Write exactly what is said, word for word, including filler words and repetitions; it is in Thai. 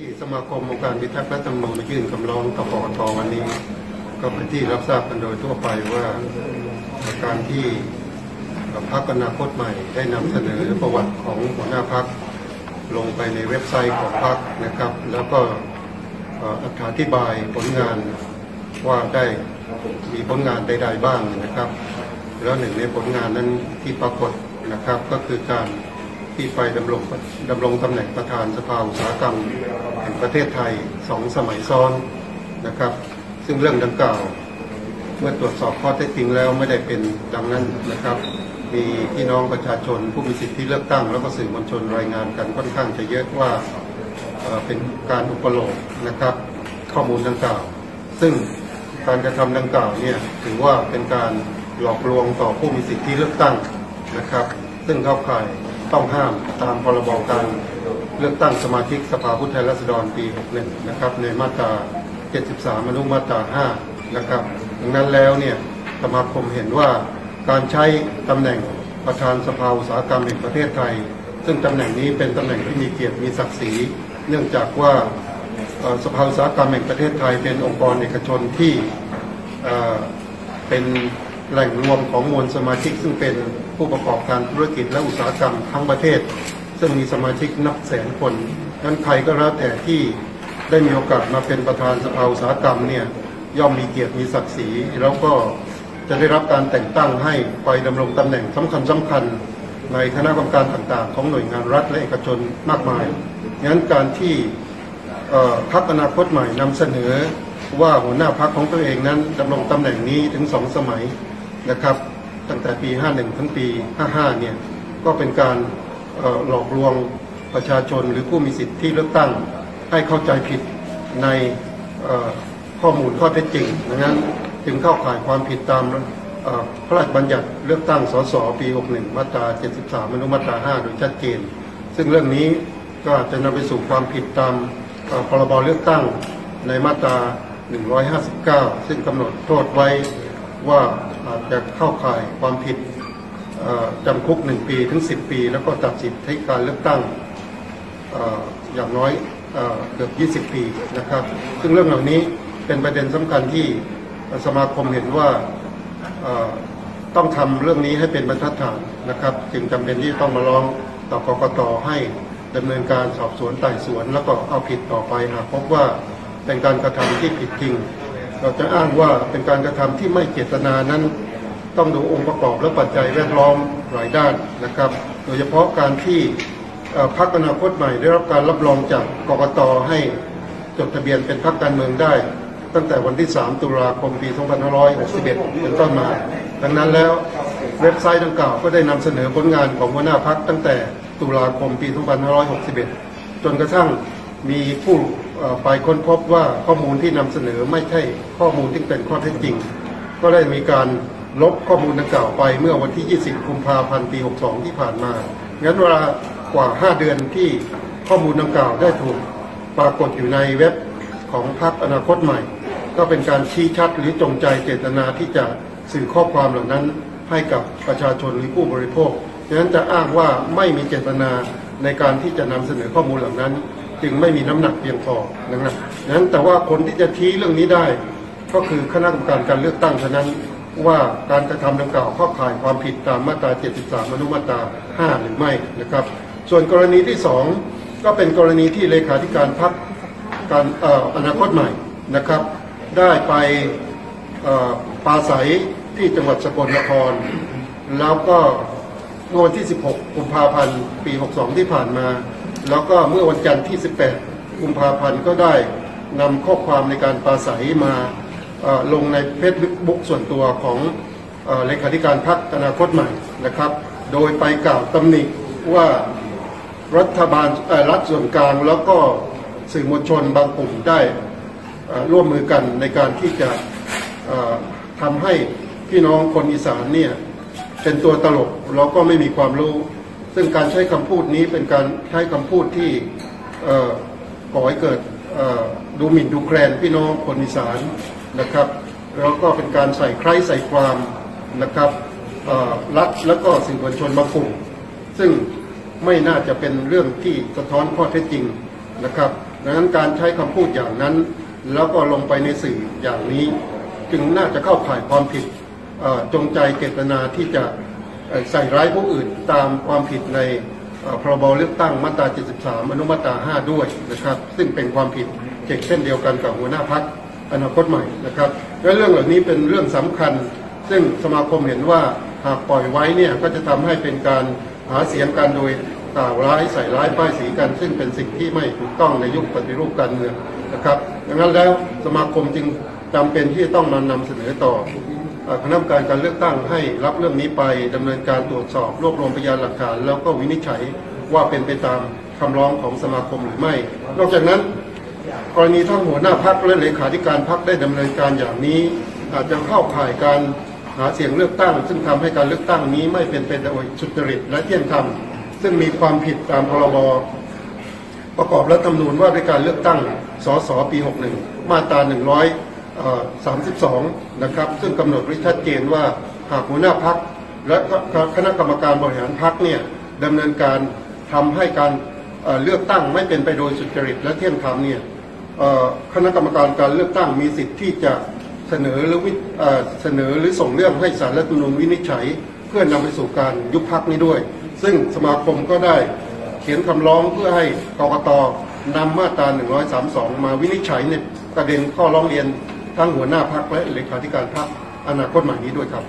ที่สมาคมองค์การพิทักษ์รัฐธรรมนูญยื่นคำร้องต่อกกต.วันนี้ก็เป็นที่รับทราบกันโดยทั่วไปว่าการที่พรรคอนาคตใหม่ได้นำเสนอประวัติของหัวหน้าพรรคลงไปในเว็บไซต์ของพรรคนะครับแล้วก็อธิบายผลงานว่าได้มีผลงานใดๆบ้างนะครับแล้วหนึ่งในผลงานนั้นที่ปรากฏนะครับก็คือการที่ไปดำรงดำรงตำแหน่งประธานสภาอุตสาหกรรมแห่งประเทศไทยสองสมัยซ้อนนะครับซึ่งเรื่องดังกล่าวเมื่อตรวจสอบข้อเท็จจริงแล้วไม่ได้เป็นดังนั้นนะครับมีพี่น้องประชาชนผู้มีสิทธิเลือกตั้งแล้วก็สื่อมวลชนรายงานกันค่อนข้างจะเยอะว่า เอ่อ เป็นการอุปโลกนะครับข้อมูลดังกล่าวซึ่งการกระทำดังกล่าวเนี่ยถือว่าเป็นการหลอกลวงต่อผู้มีสิทธิเลือกตั้งนะครับซึ่งเข้าข่ายต้องห้ามตามพรบการเลือกตั้งสมาชิกสภาผู้แทนราษฎรปีหกสิบเอ็ดนะครับในมาตราเจ็ดสิบสามอนุมาตราห้านะครับดังนั้นแล้วเนี่ยสมาคมเห็นว่าการใช้ตำแหน่งประธานสภาอุตสาหกรรมแห่งประเทศไทยซึ่งตำแหน่งนี้เป็นตำแหน่งที่มีเกียรติมีศักดิ์ศรีเนื่องจากว่าสภาอุตสาหกรรมแห่งประเทศไทยเป็นองค์กรเอกชนที่เป็นแหล่งรวมของมวลสมาชิกซึ่งเป็นผู้ประกอบการธุรกิจและอุตสาหกรรมทั้งประเทศซึ่งมีสมาชิกนับแสนคนนั้นใครก็แล้วแต่ที่ได้มีโอกาสมาเป็นประธานสภาอุตสาหกรรมเนี่ยย่อมมีเกียรติมีศักดิ์ศรีแล้วก็จะได้รับการแต่งตั้งให้ไปดำรงตำแหน่งสำคัญสำคัญในคณะกรรมการต่างๆของหน่วยงานรัฐและเอกชนมากมายงั้นการที่พรรคอนาคตใหม่นำเสนอว่าหัวหน้าพรรคของตัวเองนั้นดำรงตำแหน่งนี้ถึงสองสมัยนะครับตั้งแต่ปีห้าสิบเอ็ดถึงปีห้าสิบห้าเนี่ยก็เป็นการหลอกลวงประชาชนหรือผู้มีสิทธิเลือกตั้งให้เข้าใจผิดในข้อมูลข้อเท็จจริงดังนั้นจึงเข้าข่ายความผิดตามพระราชบัญญัติเลือกตั้งสสปีหกสิบเอ็ดมาตราเจ็ดสิบสามอนุมาตราห้าโดยชัดเจนซึ่งเรื่องนี้ก็จะนำไปสู่ความผิดตามพรบเลือกตั้งในมาตราหนึ่งร้อยห้าสิบเก้าซึ่งกำหนดโทษไว้ว่าอาจจะเข้าข่ายความผิดจำคุกหนึ่งปีถึงสิบปีแล้วก็ตัดสิทธิ์ให้การเลือกตั้งอย่างน้อยเกือบยี่สิบปีนะครับซึ่งเรื่องเหล่านี้เป็นประเด็นสำคัญที่สมาคมเห็นว่าต้องทำเรื่องนี้ให้เป็นบรรทัดฐานนะครับจึงจำเป็นที่ต้องมาร้องต่อกกต.ให้ดำเนินการสอบสวนไต่สวนแล้วก็เอาผิดต่อไปหากพบว่าเป็นการกระทำที่ผิดจริงเราจะอ้างว่าเป็นการกระทำที่ไม่เจตนานั้นต้องดูองค์ประกอบและปัจจัยแวดล้อมหลายด้านนะครับโดยเฉพาะการที่พรรคอนาคตใหม่ได้รับการรับรองจากกกต.ให้จดทะเบียนเป็นพรรคการเมืองได้ตั้งแต่วันที่สามตุลาคมปีสองพันห้าร้อยหกสิบเอ็ดเป็นต้นมาดังนั้นแล้วเว็บไซต์ดังกล่าวก็ได้นำเสนอผลงานของหัวหน้าพรรคตั้งแต่ตุลาคมปีสองพันห้าร้อยหกสิบเอ็ดจนกระทั่งมีผู้ไปค้นพบว่าข้อมูลที่นำเสนอไม่ใช่ข้อมูลที่เป็นข้อเท็จจริงก็ได้มีการลบข้อมูลดังกล่าวไปเมื่อวันที่ยี่สิบกุมภาพันธ์ปีหกสิบสองที่ผ่านมางั้นเวลากว่าห้าเดือนที่ข้อมูลดังกล่าวได้ถูกปรากฏอยู่ในเว็บของพรรคอนาคตใหม่ก็เป็นการชี้ชัดหรือจงใจเจตนาที่จะสื่อข้อความเหล่านั้นให้กับประชาชนหรือผู้บริโภคฉะนั้นจะอ้างว่าไม่มีเจตนาในการที่จะนำเสนอข้อมูลเหล่านั้นจึงไม่มีน้ำหนักเพียงพอนะครับนั้นแต่ว่าคนที่จะชี้เรื่องนี้ได้ก็คือคณะกรรมการการเลือกตั้งฉะนั้นว่าการกระทำดังกล่าวเข้าข่ายความผิดตามมาตราเจ็ดสิบสามอนุมาตราห้าหรือไม่นะครับส่วนกรณีที่สองก็เป็นกรณีที่เลขาธิการพรรคการเอ่ออนาคตใหม่นะครับได้ไปเอ่อปราศัยที่จังหวัดสกลนครแล้วก็เมื่อวันที่สิบหกกุมภาพันธ์ปีหกสิบสองที่ผ่านมาแล้วก็เมื่อวันจันทร์ที่สิบแปดกุมภาพันธ์ก็ได้นำข้อความในการปราศัยมาลงในเฟซบุ๊กส่วนตัวของเลขาธิการพรรคอนาคตใหม่นะครับโดยไปกล่าวตำหนิว่ารัฐบาลรัฐส่วนกลางแล้วก็สื่อมวลชนบางกลุ่มได้ร่วมมือกันในการที่จะทำให้พี่น้องคนอีสานเนี่ยเป็นตัวตลกแล้วก็ไม่มีความรู้ซึ่งการใช้คำพูดนี้เป็นการใช้คำพูดที่ก่อให้เกิดดูหมิ่นดูแคลนพี่น้องคนอีสานนะครับแล้วก็เป็นการใส่ใครใส่ความนะครับรัฐแล้วก็สื่อมวลชนบางกลุ่มซึ่งไม่น่าจะเป็นเรื่องที่สะท้อนข้อเท็จจริงนะครับ ดังนั้นการใช้คำพูดอย่างนั้นแล้วก็ลงไปในสื่ออย่างนี้จึงน่าจะเข้าข่ายความผิดจงใจเจตนาที่จะใส่ร้ายผู้อื่นตามความผิดในพรบเลือกตั้งมาตรา เจ็ดสิบสาม อนุมาตรา ห้าด้วยนะครับซึ่งเป็นความผิดเช่นเดียวกันกับหัวหน้าพรรคอนาคตใหม่นะครับและเรื่องเหล่านี้เป็นเรื่องสำคัญซึ่งสมาคมเห็นว่าหากปล่อยไว้เนี่ยก็จะทำให้เป็นการหาเสียงกันโดยกล่าวร้ายใส่ร้ายป้ายสีกันซึ่งเป็นสิ่งที่ไม่ถูกต้องในยุคปฏิรูปการเมืองนะครับดังนั้นแล้วสมาคมจึงจำเป็นที่จะต้องมานำเสนอต่อคณะกรรมการการเลือกตั้งให้รับเรื่องนี้ไปดำเนินการตรวจสอบรวบรวมพยานหลักฐานแล้วก็วินิจฉัยว่าเป็นไปตามคำร้องของสมาคมหรือไม่นอกจากนั้นกรณีทั้งหัวหน้าพรรคและเลขาธิการพรรคได้ดำเนินการอย่างนี้อาจจะเข้าข่ายการหาเสียงเลือกตั้งซึ่งทำให้การเลือกตั้งนี้ไม่เป็นไปโดยสุจริตและเที่ยงธรรมซึ่งมีความผิดตามพรบประกอบรัฐธรรมนูญว่าด้วยการเลือกตั้งสสปีหกสิบเอ็ดมาตราหนึ่งร้อยสามสิบสองนะครับซึ่งกำหนดไว้ชัดเจนว่าหากหัวหน้าพรรคและคณะกรรมการบริหารพรรคเนี่ยดำเนินการทำให้การเลือกตั้งไม่เป็นไปโดยสุจริตและเที่ยงธรรมเนี่ยคณะกรรมการการเลือกตั้งมีสิทธิ์ที่จะเสนอหรือวิเสนอหรือส่งเรื่องให้ศาลรัฐธรรมนูญวินิจฉัยเพื่อนำไปสู่การยุบพรรคนี้ด้วยซึ่งสมาคมก็ได้เขียนคำร้องเพื่อให้กกต.นำมาตราหนึ่งร้อยสามสิบสองมาวินิจฉัยในประเด็นข้อร้องเรียนทั้งหัวหน้าพรรคและเลขาธิการพรรคอนาคตใหม่นี้ด้วยครับ